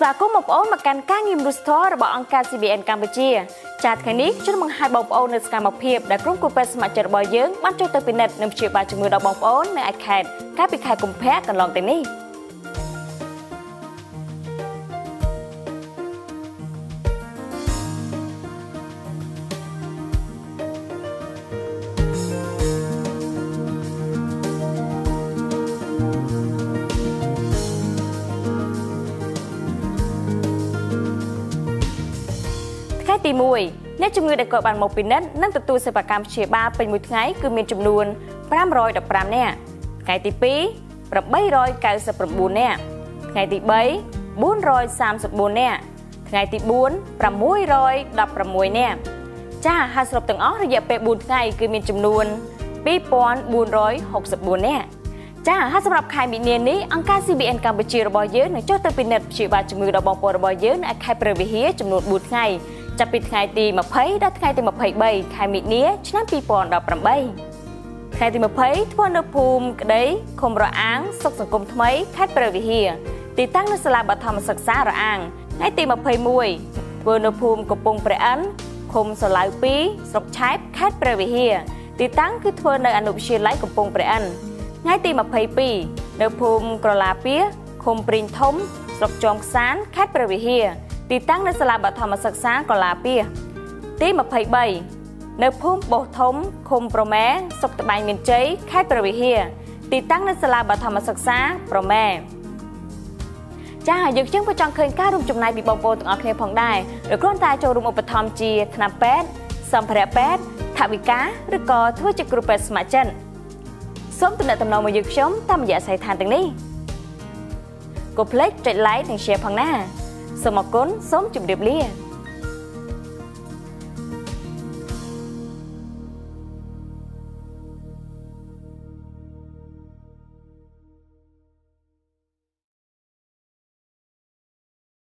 Và có một ổ mà càng ca nghiêm rút thó bỏ ông ca CBN Campuchia. Chát khả ní, chút mừng hai bóng ổ nơi sạc mọc hiệp đã rút của bếp mạng chật bỏ dưỡng bắt cho tới bình nệp nằm chịu bà chung mưu đọc bóng ổ nơi ai khẹt. Các bị khai cùng phép còn lòng tên ní. Tí mùi, nét chung người đã gọi bàn một bình đất nâng tụt tu sẽ bà cam chìa ba bình mùi ngay cứ miền chùm luôn pram rồi đập pram nè. Ngày tí pí, rập bay rồi cao sập rập buồn nè. Ngày tí bấy, buôn rồi sam sập buồn nè. Ngày tí buôn, pram muối rồi đập pram muối nè. Cha hai sập từng ó rồi dẹp bẹ buồn ngay cứ miền chùm luôn pi pon buôn rồi hộc sập buồn nè. Cha hai sập rập khai bị nền ní ông ca CBN Campuchia rồi bỏ dưới này cho tới bình đất chìa ba chung người đập bọc rồi bỏ dưới này khai bờ về hía chùm luôn buồn ngay. Chà bị thay tì mà phấy đã thay tì mà phấy bay khai mịn nía chứ nắp bị bòn đọc làm bay khai tì mà phấy thua nợ phùm đấy không rõ án sốc sản công mấy khách bởi vì hìa tì tăng nó sẽ là bà thầm sạc xa rõ án ngay tì mà phấy mùi vừa nợ phùm của bông bởi ấn không sẽ là bí sốc cháy khách bởi vì hìa tì tăng cứ thua nợ ảnh ủng xuyên lấy của bông bởi ấn ngay tì mà phấy bì nợ phùm của lá bía không bình thống sốc chồng sáng khách bởi vì hìa tí tăng nơi xa là bà thầm sạc sáng còn là bia. Tí mà phẩy bầy, nơi phùm bổ thống khung pro mẹ sọc tập bánh miền cháy khách bởi vì hìa. Tí tăng nơi xa là bà thầm sạc sáng pro mẹ. Chá hả dược chứng vào trong khơi ca rung chùm này bị bông vô từng ở khơi phòng đài. Rồi con ta cho rung ổ bà thầm chìa thân bếp, xong phá rạp bếp, thả bị cá, rồi có thuốc chìa group bếp mà chân. Sốm từng đợi tầm nồng mà dược chống tâm dạ xảy thàn từng đi. Cô plex chạy lái thằng xe phòng na. Sớm một cuốn, sớm chụp đẹp lia.